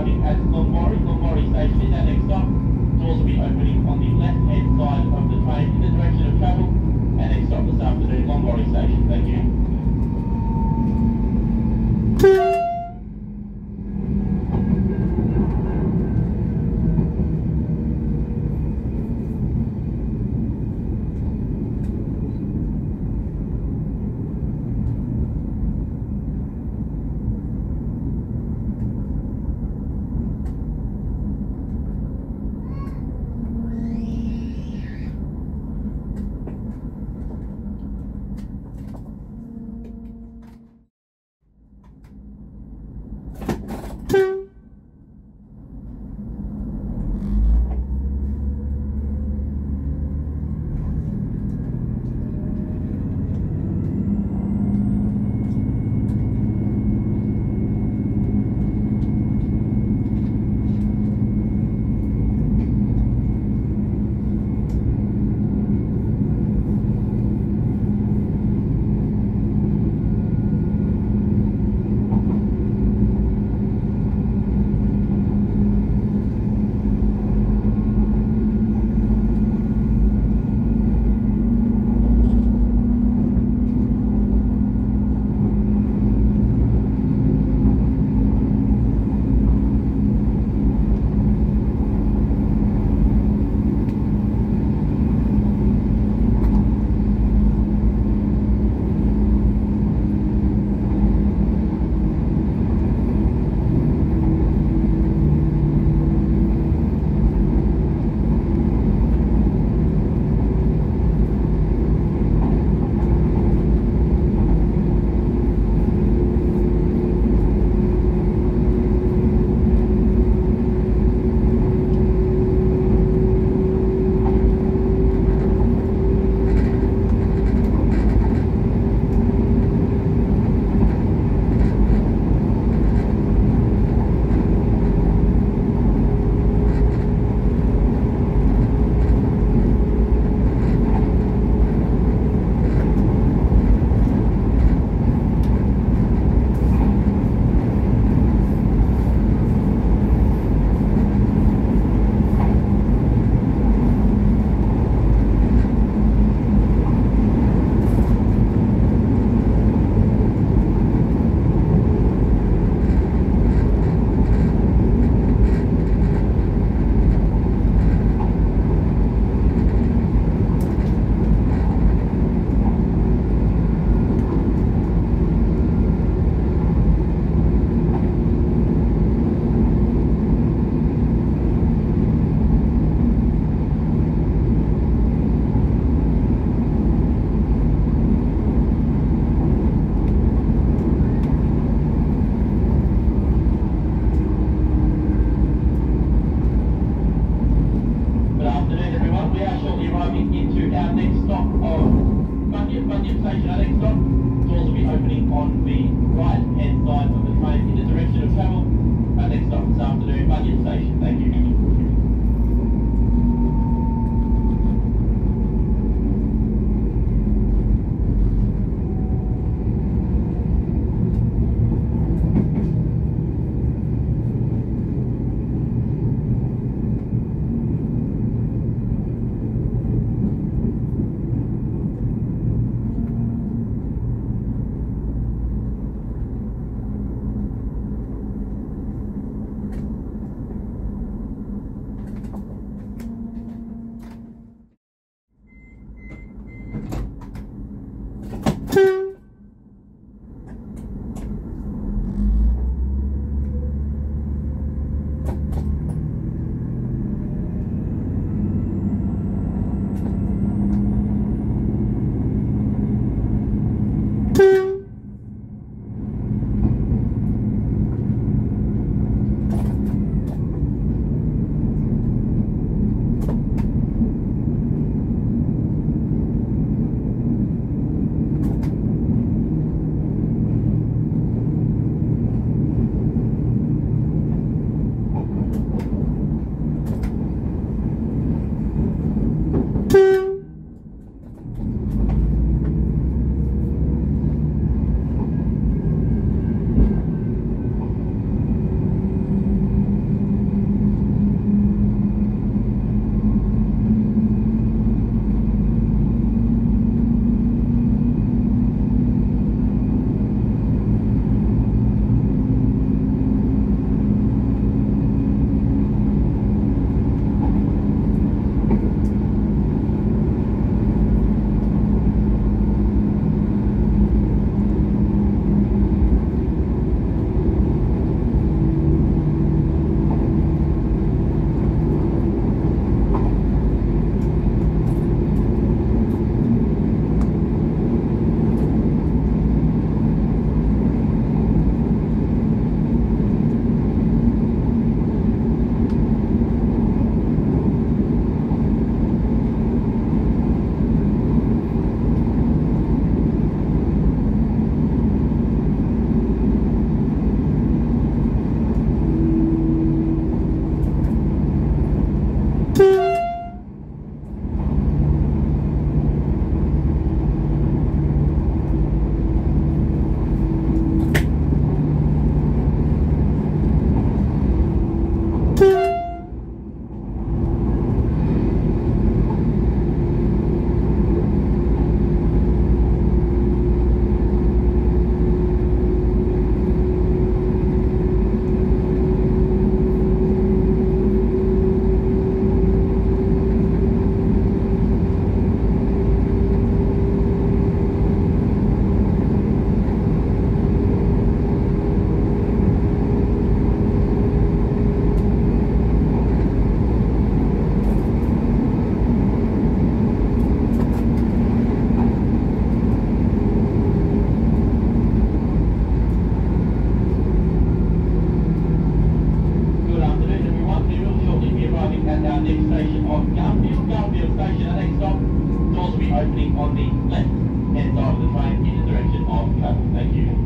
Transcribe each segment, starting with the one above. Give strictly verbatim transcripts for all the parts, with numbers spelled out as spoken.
arriving at Longmorrie, Longmorrie Station, our next stop. Doors will be opening on the left-hand side of the train in the direction of travel. Our next stop this afternoon, Longmorrie Station. Thank you. and our next station of Garfield, Garfield Station, the next stop, doors will be opening on the left hand side of the train in the direction of travel. Thank you.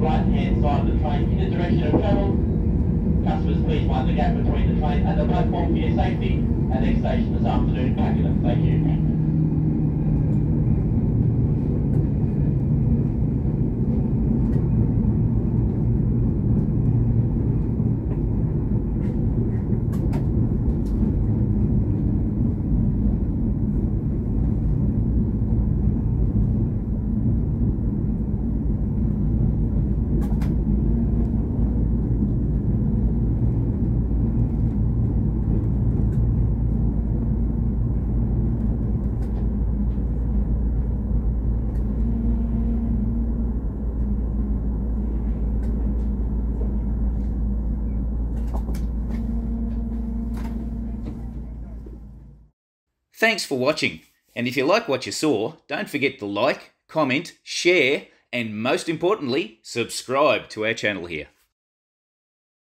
right-hand side of the train in the direction of travel. Customers, please mind the gap between the train and the platform for your safety. Our next station this afternoon, Pakenham. Thank you. Thanks for watching, and if you like what you saw, don't forget to like, comment, share, and most importantly, subscribe to our channel here.